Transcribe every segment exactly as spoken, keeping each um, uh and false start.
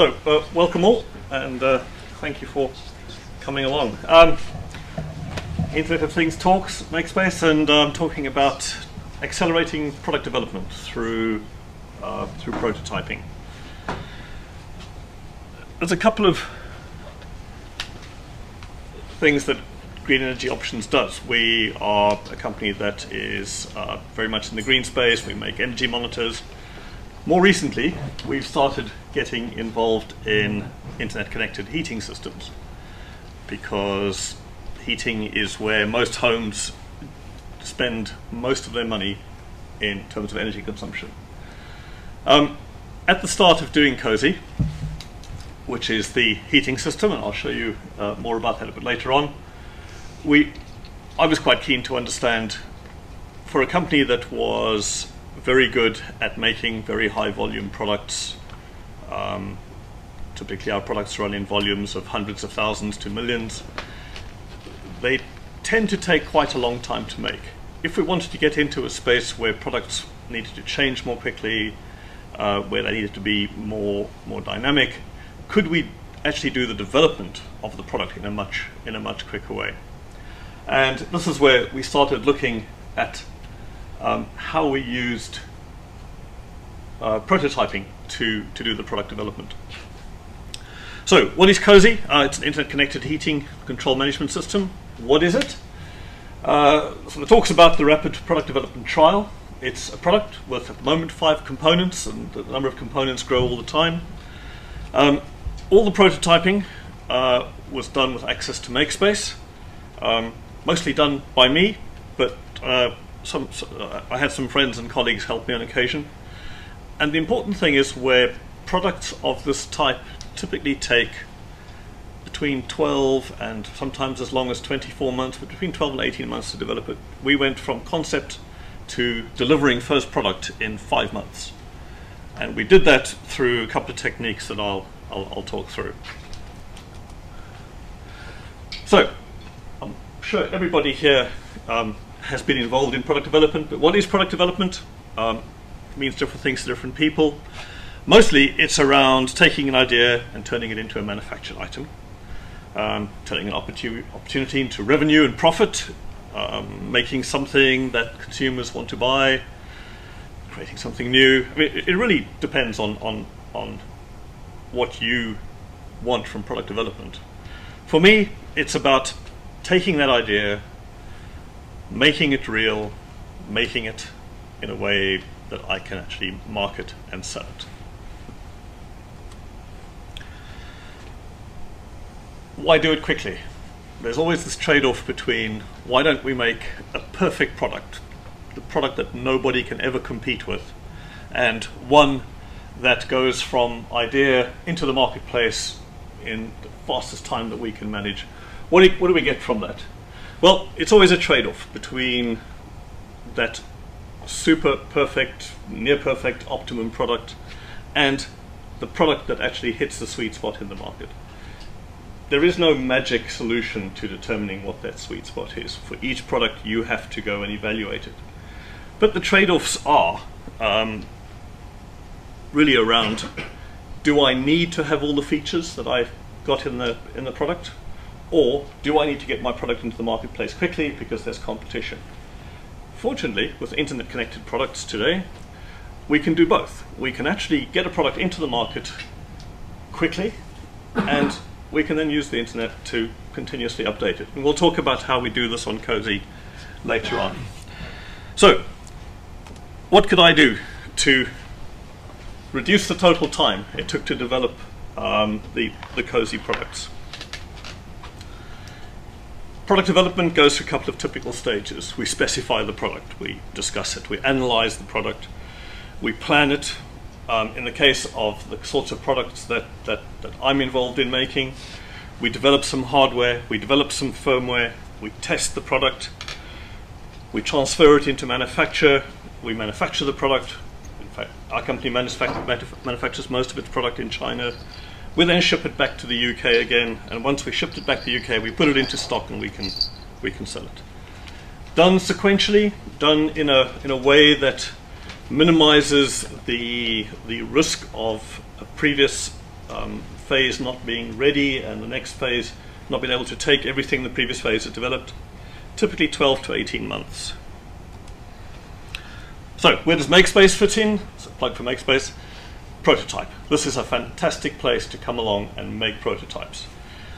So, uh, welcome all, and uh, thank you for coming along. Um, Internet of Things Talks, MakeSpace, and I'm um, talking about accelerating product development through, uh, through prototyping. There's a couple of things that Green Energy Options does. We are a company that is uh, very much in the green space. We make energy monitors. More recently, we've started getting involved in internet-connected heating systems, because heating is where most homes spend most of their money in terms of energy consumption. Um, at the start of doing Cozy, which is the heating system, and I'll show you uh, more about that a bit later on, we, I was quite keen to understand, for a company that was very good at making very high volume products, um, typically our products run in volumes of hundreds of thousands to millions, they tend to take quite a long time to make. If we wanted to get into a space where products needed to change more quickly, uh, where they needed to be more, more dynamic, could we actually do the development of the product in a much, in a much quicker way? And this is where we started looking at Um, how we used uh, prototyping to, to do the product development. So what is Cozy? Uh, it's an internet-connected heating control management system. What is it? Uh, so it talks about the rapid product development trial. It's a product with, at the moment, five components, and the number of components grow all the time. Um, all the prototyping uh, was done with access to MakeSpace, um, mostly done by me, but uh, Some, uh, I had some friends and colleagues help me on occasion. And the important thing is, where products of this type typically take between twelve and sometimes as long as twenty-four months, but between twelve and eighteen months to develop it, we went from concept to delivering first product in five months. And we did that through a couple of techniques that I'll, I'll, I'll talk through. So, I'm sure everybody here um, has been involved in product development, but what is product development? Um, it means different things to different people. Mostly it's around taking an idea and turning it into a manufactured item, um, turning an opportu opportunity into revenue and profit, um, making something that consumers want to buy, creating something new. I mean, it, it really depends on, on, on what you want from product development. For me, it's about taking that idea, making it real, making it in a way that I can actually market and sell it. Why do it quickly? There's always this trade-off between, why don't we make a perfect product, the product that nobody can ever compete with, and one that goes from idea into the marketplace in the fastest time that we can manage. What do, what do we get from that? Well, it's always a trade-off between that super perfect, near perfect, optimum product and the product that actually hits the sweet spot in the market. There is no magic solution to determining what that sweet spot is. For each product, you have to go and evaluate it. But the trade-offs are um, really around, do I need to have all the features that I've got in the, in the product? Or do I need to get my product into the marketplace quickly because there's competition? Fortunately, with internet-connected products today, we can do both. We can actually get a product into the market quickly, and we can then use the internet to continuously update it. And we'll talk about how we do this on Cozy later on. So, what could I do to reduce the total time it took to develop um, the, the Cozy products? Product development goes through a couple of typical stages. We specify the product, we discuss it, we analyze the product, we plan it. Um, in the case of the sorts of products that, that, that I'm involved in making, we develop some hardware, we develop some firmware, we test the product, we transfer it into manufacture, we manufacture the product. In fact, our company manufactures most of its product in China. We then ship it back to the U K again, and once we shipped it back to the U K, we put it into stock and we can we can sell it. Done sequentially, done in a in a way that minimizes the the risk of a previous um, phase not being ready and the next phase not being able to take everything the previous phase has developed, typically twelve to eighteen months. So where does MakeSpace fit in? It's a plug for MakeSpace. Prototype. This is a fantastic place to come along and make prototypes.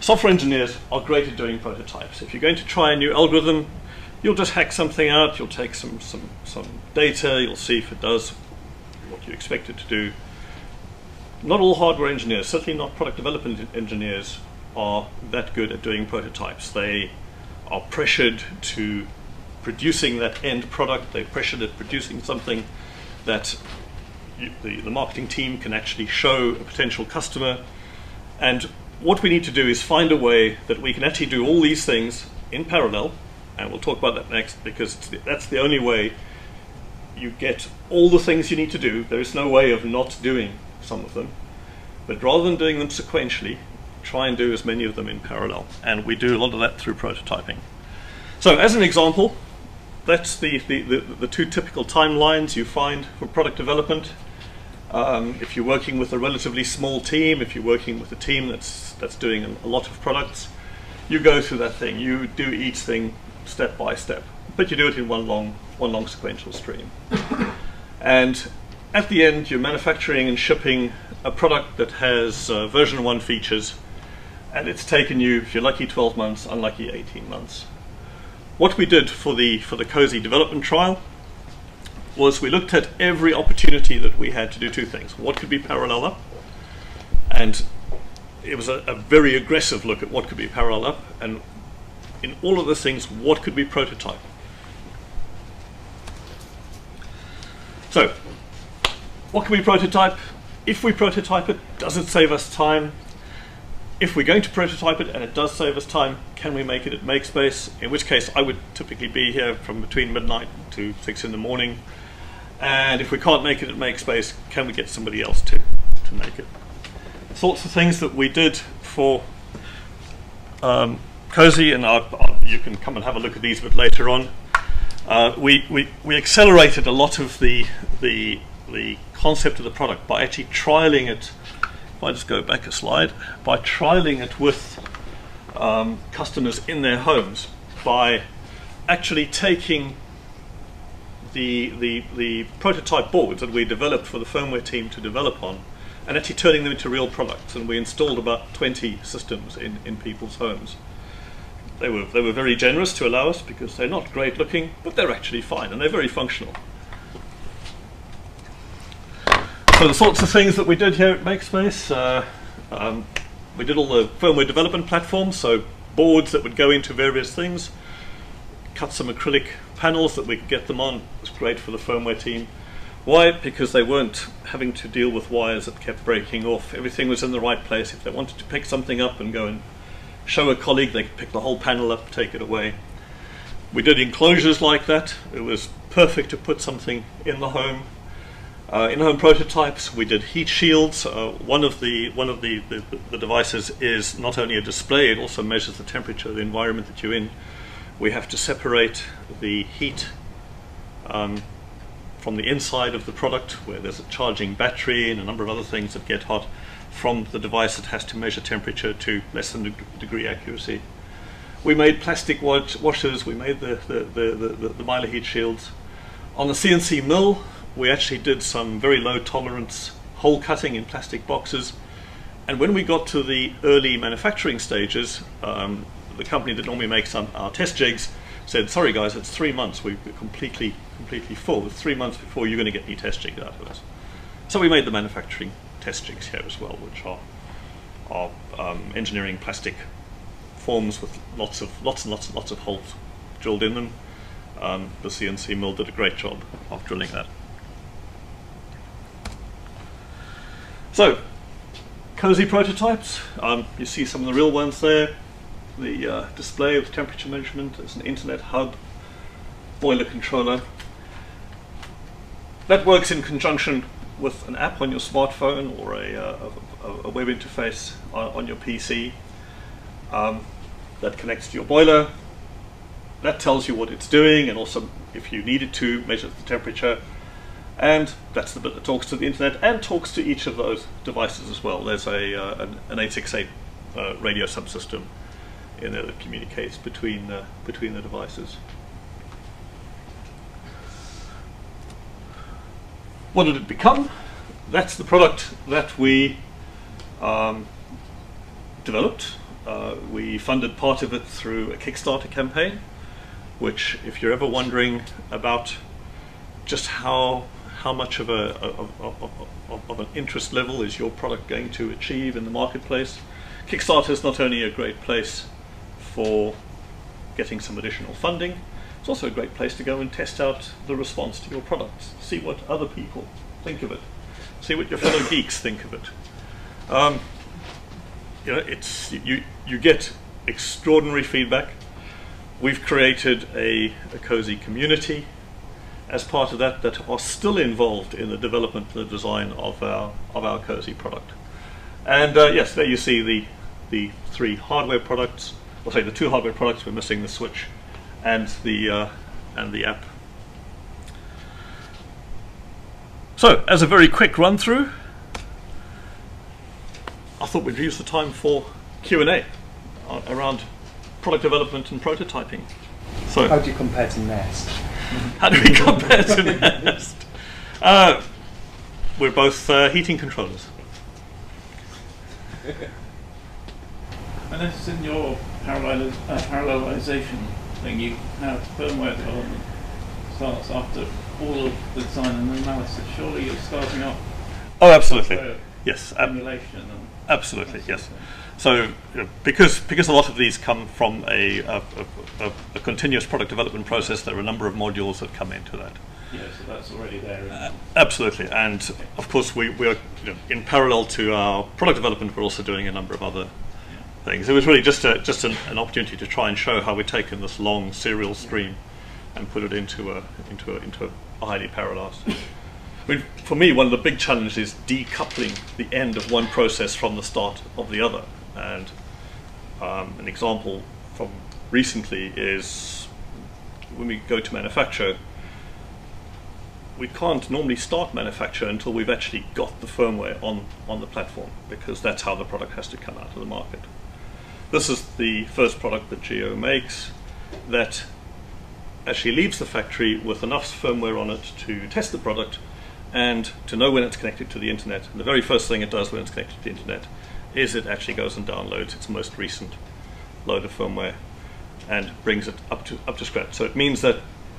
Software engineers are great at doing prototypes. If you're going to try a new algorithm, you'll just hack something out, you'll take some, some, some data, you'll see if it does what you expect it to do. Not all hardware engineers, certainly not product development engineers, are that good at doing prototypes. They are pressured to producing that end product, they're pressured at producing something that you, the, the marketing team can actually show a potential customer. And what we need to do is find a way that we can actually do all these things in parallel, and we'll talk about that next, because it's the, that's the only way you get all the things you need to do. There is no way of not doing some of them, but rather than doing them sequentially, try and do as many of them in parallel, and we do a lot of that through prototyping. So as an example, that's the, the, the, the two typical timelines you find for product development. Um, if you're working with a relatively small team, if you're working with a team that's, that's doing a lot of products, you go through that thing, you do each thing step by step, but you do it in one long, one long sequential stream. And at the end, you're manufacturing and shipping a product that has uh, version one features, and it's taken you, if you're lucky, twelve months, unlucky, eighteen months. What we did for the, for the Cozy development trial was we looked at every opportunity that we had to do two things. What could be parallel up? And it was a, a very aggressive look at what could be parallel up, and in all of the things, what could be prototype? So, what can we prototype? If we prototype it, does it save us time? If we're going to prototype it and it does save us time, can we make it at MakeSpace? In which case I would typically be here from between midnight to six in the morning. And if we can't make it at MakeSpace, can we get somebody else to, to make it? Sorts of things that we did for um, Cozy, and our, our, you can come and have a look at these a bit later on. Uh, we, we, we accelerated a lot of the, the, the concept of the product by actually trialing it. I just go back a slide, by trialing it with um, customers in their homes, by actually taking the, the, the prototype boards that we developed for the firmware team to develop on and actually turning them into real products. And we installed about twenty systems in, in people's homes. They were, they were very generous to allow us, because they're not great looking, but they're actually fine and they're very functional. So the sorts of things that we did here at MakeSpace, uh, um, we did all the firmware development platforms, so boards that would go into various things, cut some acrylic panels that we could get them on. It was great for the firmware team. Why? Because they weren't having to deal with wires that kept breaking off. Everything was in the right place. If they wanted to pick something up and go and show a colleague, they could pick the whole panel up, take it away. We did enclosures like that. It was perfect to put something in the home. Uh, in-home prototypes, we did heat shields. Uh, one of the one of the, the, the devices is not only a display, it also measures the temperature of the environment that you're in. We have to separate the heat um, from the inside of the product, where there's a charging battery and a number of other things that get hot, from the device that has to measure temperature to less than a degree accuracy. We made plastic wash washers, we made the, the, the, the, the, the Mylar heat shields. On the C N C mill, we actually did some very low tolerance hole cutting in plastic boxes, and when we got to the early manufacturing stages, um, the company that normally makes some, our test jigs said, sorry guys, it's three months, we're completely, completely full. It's three months before you're going to get any test jigs out of us. So we made the manufacturing test jigs here as well, which are, are um, engineering plastic forms with lots of, lots and lots and lots of holes drilled in them. Um, the C N C mill did a great job of drilling that. So, Cozy prototypes, um, you see some of the real ones there. The uh, display with temperature measurement, there's an internet hub, boiler controller. That works in conjunction with an app on your smartphone or a, uh, a, a web interface on, on your P C. Um, that connects to your boiler. That tells you what it's doing, and also, if you needed to, measure the temperature. And that's the bit that talks to the internet and talks to each of those devices as well. There's a uh, an, an eight six eight uh, radio subsystem in there that communicates between uh, between the devices. What did it become? That's the product that we um, developed. Uh, we funded part of it through a Kickstarter campaign, which, if you're ever wondering about just how how much of a of, of, of, of an interest level is your product going to achieve in the marketplace, Kickstarter is not only a great place for getting some additional funding, it's also a great place to go and test out the response to your products, see what other people think of it, see what your fellow geeks think of it. Um, you know, it's you you get extraordinary feedback. We've created a, a Cozy community as part of that that are still involved in the development and the design of our of our Cozy product. And uh, yes, there you see the the three hardware products. I'll say the two hardware products. We're missing the Switch and the uh, and the app. So, as a very quick run through, I thought we'd use the time for Q and A around product development and prototyping. So, how do you compare to Nest? How do we compare to Nest? Uh, we're both uh, heating controllers. I noticed in your parallel, uh, parallelization thing, you have firmware development starts after all of the design and analysis. Surely you're starting off. Oh, absolutely. Yes. Emulation. And absolutely. Yes. So, you know, because because a lot of these come from a a, a a continuous product development process, there are a number of modules that come into that. Yeah, so that's already there. Uh, absolutely, and okay. Of course we we are, you know, in parallel to our product development, we're also doing a number of other yeah. things. It was really just a just an, an opportunity to try and show how we're taking this long serial stream and put it into a into a, into a highly parallelized. I mean, for me, one of the big challenges is decoupling the end of one process from the start of the other. And um, an example from recently is when we go to manufacture, we can't normally start manufacture until we've actually got the firmware on, on the platform, because that's how the product has to come out to the market. This is the first product that Geo makes that actually leaves the factory with enough firmware on it to test the product and to know when it's connected to the internet. And the very first thing it does when it's connected to the internet is it actually goes and downloads its most recent load of firmware and brings it up to up to scratch. So it means that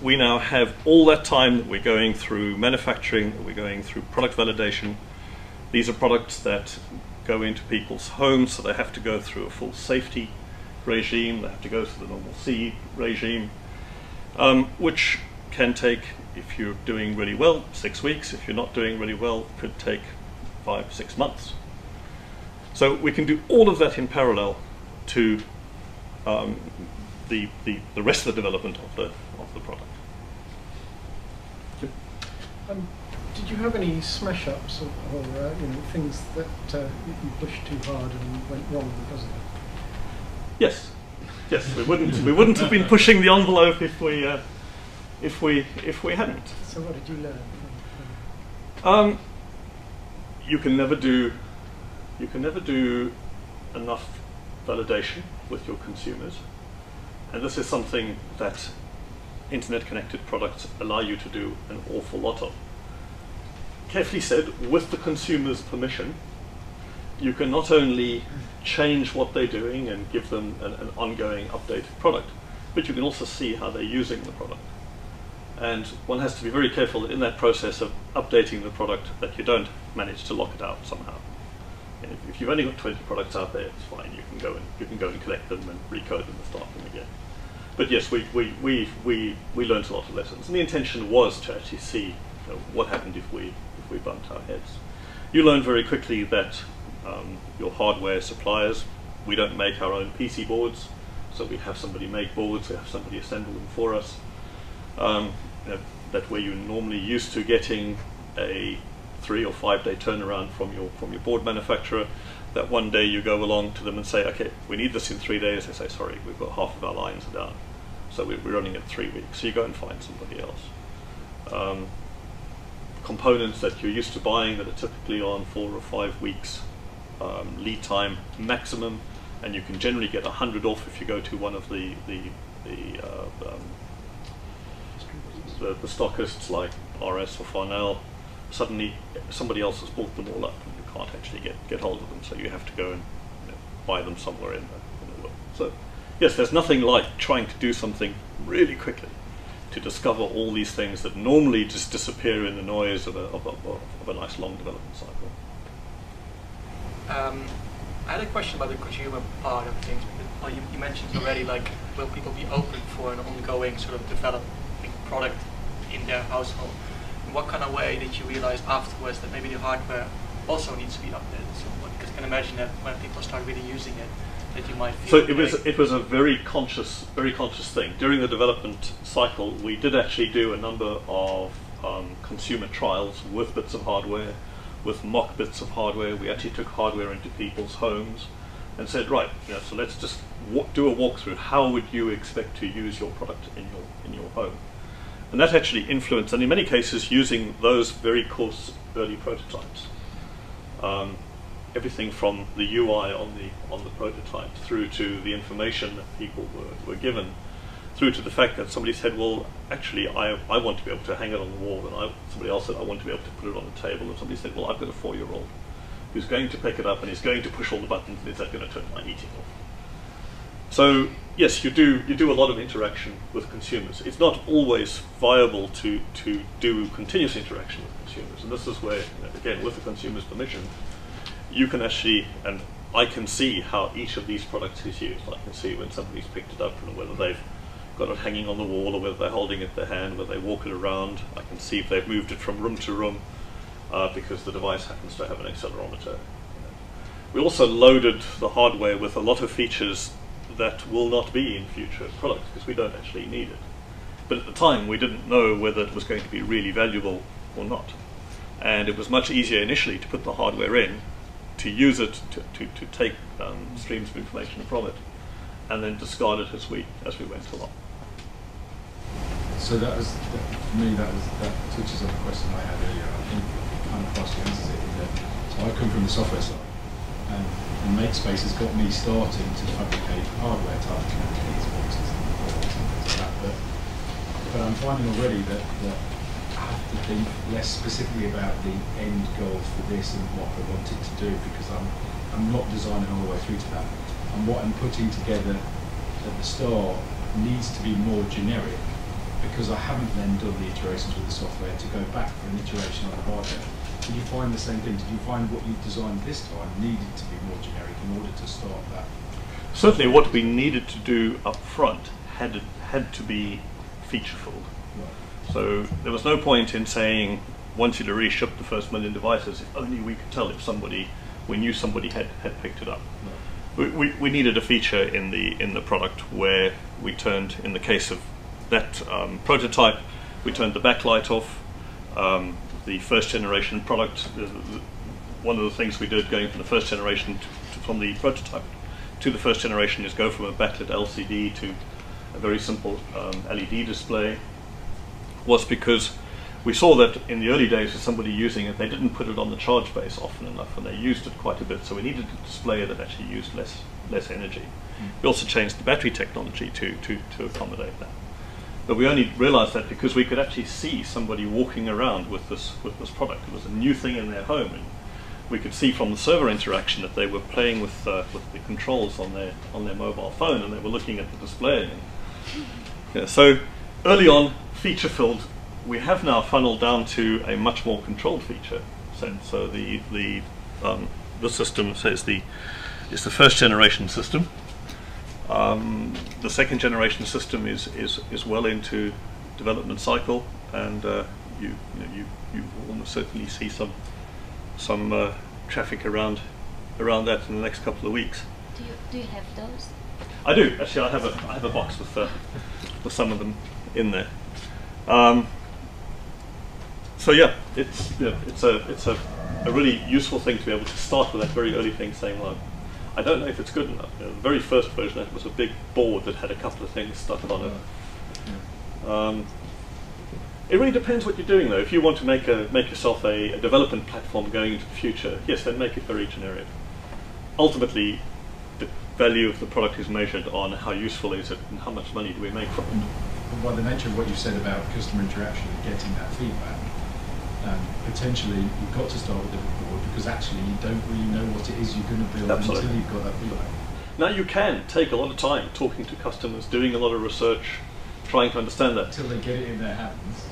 we now have all that time that we're going through manufacturing, that we're going through product validation. These are products that go into people's homes, so they have to go through a full safety regime, they have to go through the normal C E regime, um, which can take, if you're doing really well, six weeks. If you're not doing really well, it could take five, six months. So we can do all of that in parallel to um, the, the the rest of the development of the of the product. Yep. Um, did you have any smash-ups or, or uh, you know, things that uh, you pushed too hard and went wrong because of it? Yes, yes. We wouldn't we wouldn't have been pushing the envelope if we uh, if we if we hadn't. So what did you learn? Um, you can never do. You can never do enough validation with your consumers. And this is something that internet-connected products allow you to do an awful lot of. Carefully said, with the consumer's permission, you can not only change what they're doing and give them an, an ongoing updated product, but you can also see how they're using the product. And one has to be very careful that in that process of updating the product that you don't manage to lock it out somehow. If you've only got twenty products out there, it's fine. You can go and you can go and collect them and recode them and start them again. But yes, we we we we we learned a lot of lessons, and the intention was to actually see, you know, what happened if we if we bumped our heads. You learn very quickly that um, your hardware suppliers, we don't make our own P C boards, so we have somebody make boards, we have somebody assemble them for us. Um, you know, that where you're normally used to getting a three or five day turnaround from your from your board manufacturer, that one day you go along to them and say, okay, we need this in three days. They say, sorry, we've got half of our lines down, so we're running it three weeks. So you go and find somebody else. Um, components that you're used to buying that are typically on four or five weeks um, lead time maximum, and you can generally get a hundred off if you go to one of the the the, uh, um, the, the stockists like R S or Farnell. Suddenly somebody else has bought them all up and you can't actually get get hold of them, so you have to go and you know, buy them somewhere in the, in the world. So yes, there's nothing like trying to do something really quickly to discover all these things that normally just disappear in the noise of a, of a, of a nice long development cycle. Um, I had a question about the consumer part of things. Well, you, you mentioned already, like, will people be open for an ongoing sort of developing product in their household? In what kind of way did you realize afterwards that maybe the hardware also needs to be updated somewhat? Because I can imagine that when people start really using it, that you might feel. So it was it was a very conscious, very conscious thing. During the development cycle, we did actually do a number of um, consumer trials with bits of hardware, with mock bits of hardware. We actually took hardware into people's homes and said, right, you know, so let's just wa do a walkthrough. How would you expect to use your product in your in your home? And that actually influenced, and in many cases, using those very coarse early prototypes. Um, everything from the U I on the on the prototype through to the information that people were, were given, through to the fact that somebody said, well, actually, I, I want to be able to hang it on the wall, and I, somebody else said, I want to be able to put it on the table, and somebody said, well, I've got a four-year-old who's going to pick it up, and he's going to push all the buttons, and is that going to turn my heating off? So, yes, you do, you do a lot of interaction with consumers. It's not always viable to, to do continuous interaction with consumers, and this is where, again, with the consumer's permission, you can actually, and I can see how each of these products is used. I can see when somebody's picked it up and whether they've got it hanging on the wall or whether they're holding it in their hand, whether they walk it around. I can see if they've moved it from room to room uh, because the device happens to have an accelerometer. We also loaded the hardware with a lot of features that will not be in future products because we don't actually need it. But at the time, we didn't know whether it was going to be really valuable or not. And it was much easier initially to put the hardware in, to use it, to, to, to take um, streams of information from it, and then discard it as we, as we went along. So that was, that, for me, that, was, that touches on the question I had earlier. I think it kind of partially answers it. So I come from the software side, and, and MakeSpace has got me starting to fabricate hardware types, you know, these boxes and boards and things like that. But, but I'm finding already that, that to think less specifically about the end goal for this and what I want it to do, because I'm I'm not designing all the way through to that. And what I'm putting together at the start needs to be more generic, because I haven't then done the iterations with the software to go back for an iteration on the hardware. Did you find the same thing? Did you find what you designed this time needed to be more generic in order to start that? Certainly what we needed to do up front had, had to be featureful. Right. So there was no point in saying, once you'd already shipped the first million devices, if only we could tell if somebody, we knew somebody had, had picked it up. No. We, we, we needed a feature in the, in the product where we turned, in the case of that um, prototype, we turned the backlight off. Um, the first generation product, uh, one of the things we did going from the first generation, to, to, from the prototype to the first generation, is go from a backlit L C D to a very simple um, L E D display. Was because we saw that in the early days of somebody using it, they didn't put it on the charge base often enough, and they used it quite a bit, so we needed a display that actually used less less energy. Mm. We also changed the battery technology to, to, to accommodate that. But we only realized that because we could actually see somebody walking around with this, with this product. It was a new thing in their home, and we could see from the server interaction that they were playing with, uh, with the controls on their, on their mobile phone, and they were looking at the display. Yeah, so early on, feature filled, we have now funneled down to a much more controlled feature set. So the the um, the system says the it's the first generation system. Um, the second generation system is is is well into development cycle, and uh, you you, know, you you almost certainly see some some uh, traffic around around that in the next couple of weeks. Do you do you have those? I do actually. I have a I have a box with uh, with some of them in there. Um, so yeah, it's you know, it's a it's a, a really useful thing to be able to start with that very early thing, saying, "Well, I don't know if it's good enough." You know, the very first version of it was a big board that had a couple of things stuck on it. Um, It really depends what you're doing though. If you want to make a make yourself a, a development platform going into the future, yes, then make it very generic. Ultimately, the value of the product is measured on how useful is it and how much money do we make from it. By the nature of what you said about customer interaction and getting that feedback, um, potentially you've got to start with the report because actually you don't really know what it is you're going to build Absolutely. Until you've got that feedback. Now you can take a lot of time talking to customers, doing a lot of research, trying to understand that. Until they get it in their hands.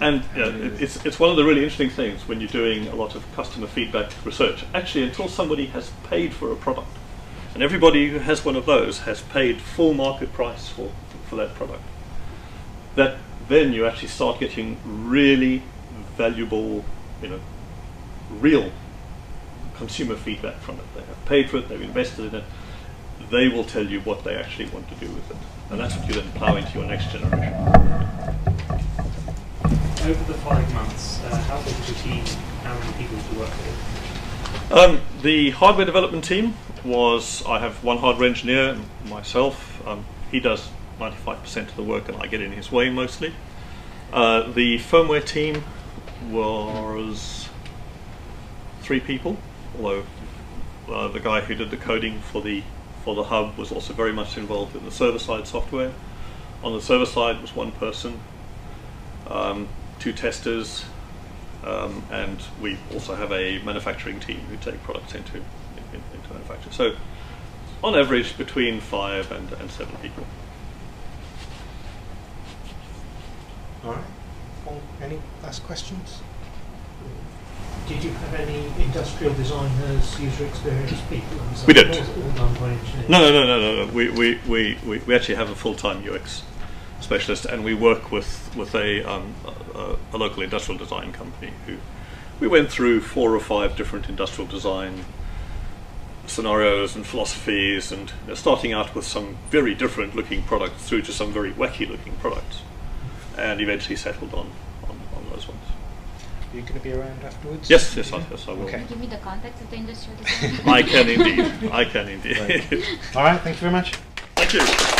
And yeah, it's, it's one of the really interesting things when you're doing a lot of customer feedback research. Actually, until somebody has paid for a product, and everybody who has one of those has paid full market price for, for that product, that then you actually start getting really valuable, you know, real consumer feedback from it. They have paid for it, they've invested in it, they will tell you what they actually want to do with it. And that's what you then plow into your next generation. Over the five months, uh, how big was the team? How many people did you work with? Um, the hardware development team was, I have one hardware engineer, myself. Um, he does ninety-five percent of the work and I get in his way mostly. Uh, the firmware team was three people, although uh, the guy who did the coding for the, for the hub was also very much involved in the server-side software. On the server side was one person. Um, two testers, um, and we also have a manufacturing team who take products into, in, into manufacture. So, on average, between five and, and seven people. All right. Well, any last questions? Did you have any industrial designers, user experience people? We didn't. All done by engineers? No, no, no, no, no. We, we, we, we, we actually have a full-time U X specialist, and we work with with a, um, a a local industrial design company who we went through four or five different industrial design scenarios and philosophies, and you know, starting out with some very different looking products through to some very wacky looking products, and eventually settled on on, on those ones. Are you going to be around afterwards? Yes, yes, I, yes, I will. Okay. Can you give me the contacts of the industrial design? I can indeed. I can indeed. Right. All right. Thank you very much. Thank you.